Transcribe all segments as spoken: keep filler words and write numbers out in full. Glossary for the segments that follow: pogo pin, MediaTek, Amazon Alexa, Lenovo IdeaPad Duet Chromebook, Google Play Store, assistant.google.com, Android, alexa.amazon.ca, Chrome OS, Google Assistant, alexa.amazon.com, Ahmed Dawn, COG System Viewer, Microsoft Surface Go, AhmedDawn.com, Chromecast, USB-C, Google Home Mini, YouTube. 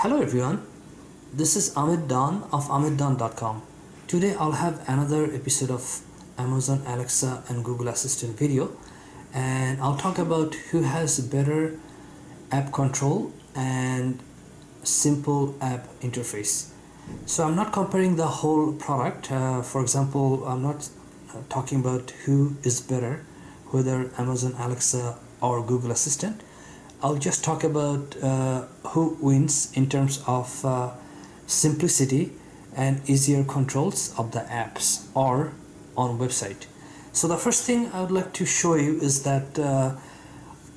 Hello everyone, this is Ahmed Dawn of Ahmed Dawn dot com. Today I'll have another episode of Amazon Alexa and Google Assistant video, and I'll talk about who has better app control and simple app interface. So I'm not comparing the whole product. Uh, for example, I'm not talking about who is better, whether Amazon Alexa or Google Assistant. I'll just talk about uh, who wins in terms of uh, simplicity and easier controls of the apps or on website. So the first thing I would like to show you is that uh,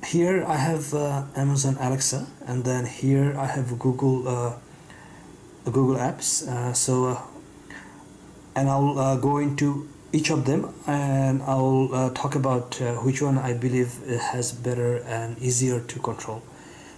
here I have uh, Amazon Alexa, and then here I have Google uh, Google apps. Uh, so uh, and I'll uh, go into each of them, and I'll uh, talk about uh, which one I believe has better and easier to control.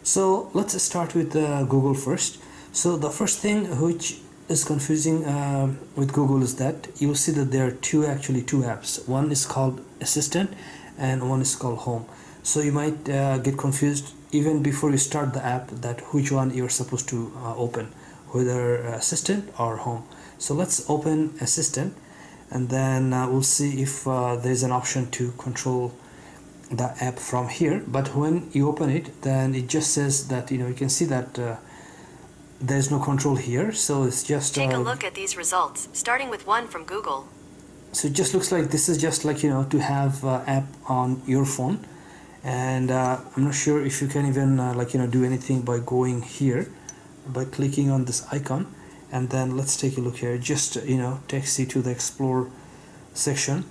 So let's start with uh, Google first. So the first thing which is confusing uh, with Google is that you'll see that there are two actually two apps. One is called Assistant and one is called Home. So you might uh, get confused even before you start the app that which one you're supposed to uh, open, whether Assistant or Home. So let's open Assistant, and then uh, we'll see if uh, there's an option to control the app from here. But when you open it, then it just says that, you know, you can see that uh, there's no control here. So it's just take uh, a look at these results, starting with one from Google. So it just looks like this is just like, you know, to have uh, app on your phone, and uh, I'm not sure if you can even uh, like, you know, do anything by going here, by clicking on this icon. And then let's take a look here. Just, you know, takes you to the explore section,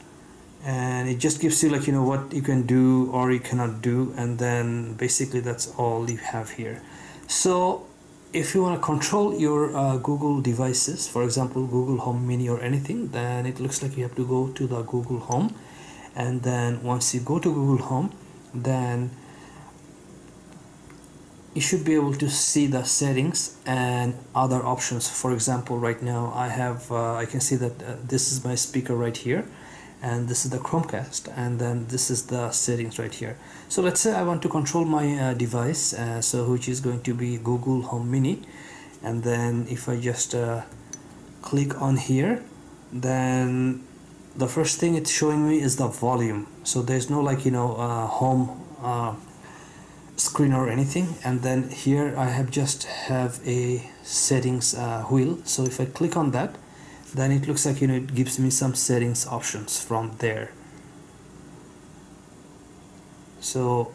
and it just gives you, like, you know, what you can do or you cannot do, and then basically that's all you have here. So if you want to control your uh, Google devices, for example Google Home Mini or anything, then it looks like you have to go to the Google Home, and then once you go to Google Home, then you should be able to see the settings and other options. For example, right now I have uh, I can see that uh, this is my speaker right here, and this is the Chromecast, and then this is the settings right here. So let's say I want to control my uh, device, uh, so which is going to be Google Home Mini, and then if I just uh, click on here, then the first thing it's showing me is the volume. So there's no, like, you know, uh, home uh, screen or anything. And then here I have just have a settings uh, wheel. So if I click on that, then it looks like, you know, it gives me some settings options from there. So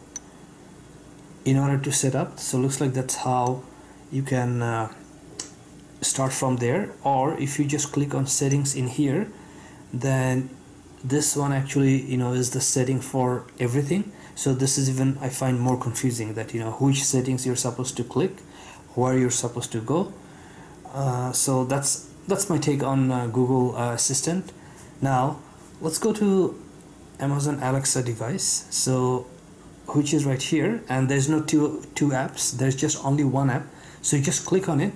in order to set up, so looks like that's how you can uh, start from there. Or if you just click on settings in here, then this one actually, you know, is the setting for everything. So this is even, I find, more confusing, that, you know, which settings you're supposed to click, where you're supposed to go. Uh, so that's that's my take on uh, Google uh, Assistant. Now let's go to Amazon Alexa device, so which is right here, and there's no two two apps, there's just only one app. So you just click on it.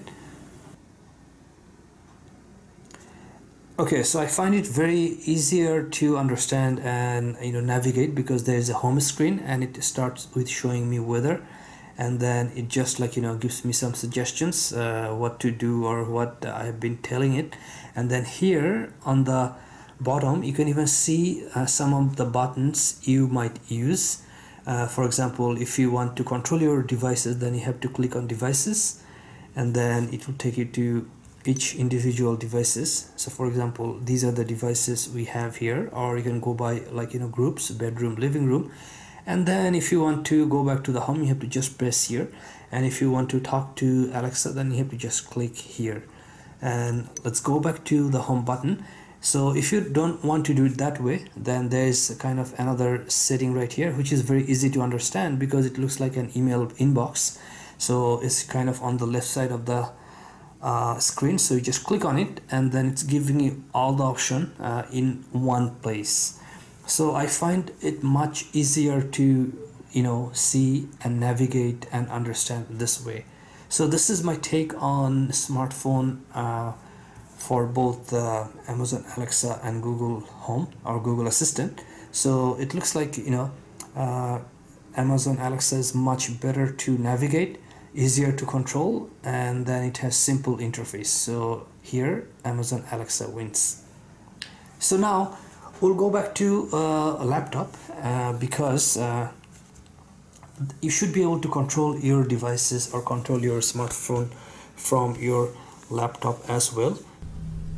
Okay, so I find it very easier to understand and, you know, navigate, because there is a home screen, and it starts with showing me weather, and then it just, like, you know, gives me some suggestions uh, what to do or what I've been telling it. And then here on the bottom you can even see uh, some of the buttons you might use. Uh, for example, if you want to control your devices, then you have to click on devices, and then it will take you to each individual devices. So for example, these are the devices we have here, or you can go by, like, you know, groups, bedroom, living room. And then if you want to go back to the home, you have to just press here, and if you want to talk to Alexa, then you have to just click here. And let's go back to the home button. So if you don't want to do it that way, then there's kind of another setting right here, which is very easy to understand because it looks like an email inbox. So it's kind of on the left side of the Uh, screen. So you just click on it, and then it's giving you all the option uh, in one place. So I find it much easier to, you know, see and navigate and understand this way. So this is my take on smartphone uh, for both uh, Amazon Alexa and Google Home or Google Assistant. So it looks like, you know, uh, Amazon Alexa is much better to navigate easier to control, and then it has simple interface. So here Amazon Alexa wins. So now we'll go back to uh, a laptop uh, because uh, you should be able to control your devices or control your smartphone from your laptop as well.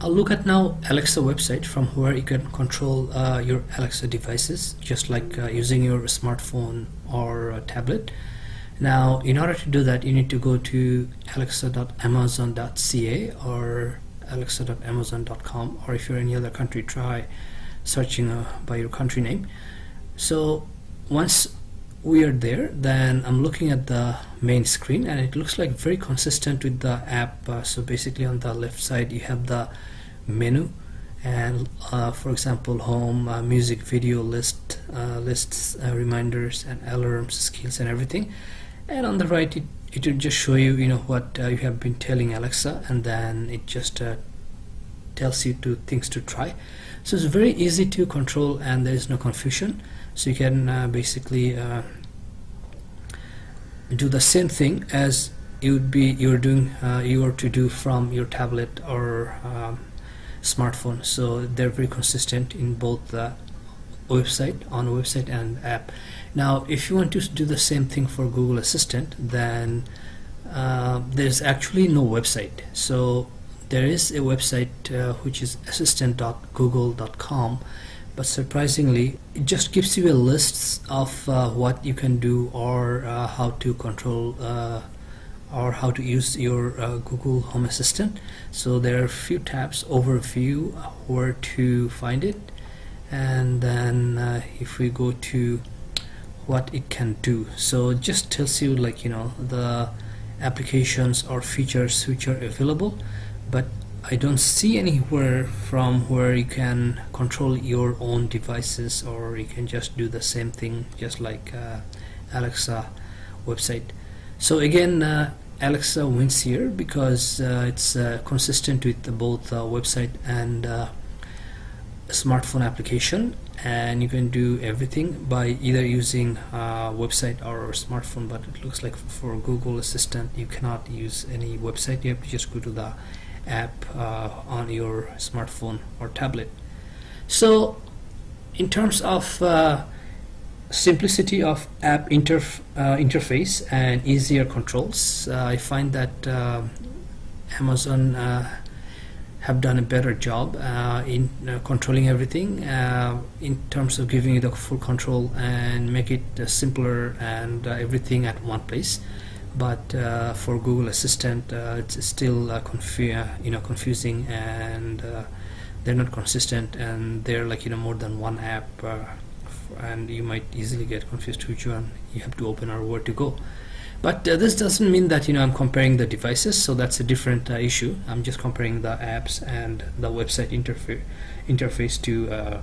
I'll look at now Alexa website, from where you can control uh, your Alexa devices, just like uh, using your smartphone or a tablet. Now, in order to do that, you need to go to alexa dot amazon dot c a or alexa dot amazon dot com, or if you're in any other country, try searching uh, by your country name. So once we are there, then I'm looking at the main screen, and it looks like very consistent with the app. Uh, so basically on the left side you have the menu, and uh, for example, home, uh, music, video, list, uh, lists, uh, reminders and alarms, skills and everything. And on the right, it, it will just show you, you know, what uh, you have been telling Alexa, and then it just uh, tells you two things to try. So it's very easy to control, and there is no confusion. So you can uh, basically uh, do the same thing as you would be you're doing uh, you were to do from your tablet or um, smartphone. So they're very consistent in both the website on website and app. Now, if you want to do the same thing for Google Assistant, then uh, there's actually no website. So there is a website uh, which is assistant dot google dot com, but surprisingly it just gives you a list of uh, what you can do, or uh, how to control uh, or how to use your uh, Google Home Assistant. So there are a few tabs: overview, where to find it, and then uh, if we go to what it can do, so it just tells you, like, you know, the applications or features which are available. But I don't see anywhere from where you can control your own devices, or you can just do the same thing just like uh, Alexa website. So again, uh, Alexa wins here because uh, it's uh, consistent with both uh, website and uh, smartphone application, and you can do everything by either using uh, website or smartphone. But it looks like for Google Assistant you cannot use any website, you have to just go to the app uh, on your smartphone or tablet. So in terms of uh, simplicity of app interf uh, interface and easier controls, uh, I find that uh, Amazon uh, have done a better job uh, in uh, controlling everything uh, in terms of giving you the full control and make it uh, simpler and uh, everything at one place. But uh, for Google Assistant, uh, it's still uh, confu you know confusing, and uh, they're not consistent, and they're, like, you know, more than one app, uh, and you might easily get confused which one you have to open or where to go. But uh, this doesn't mean that, you know, I'm comparing the devices, so that's a different uh, issue. I'm just comparing the apps and the website interfa interface to uh,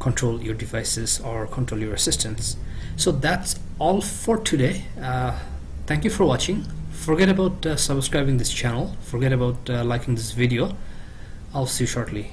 control your devices or control your assistants. So that's all for today. Uh, Thank you for watching. Forget about uh, subscribing this channel. Forget about uh, liking this video. I'll see you shortly.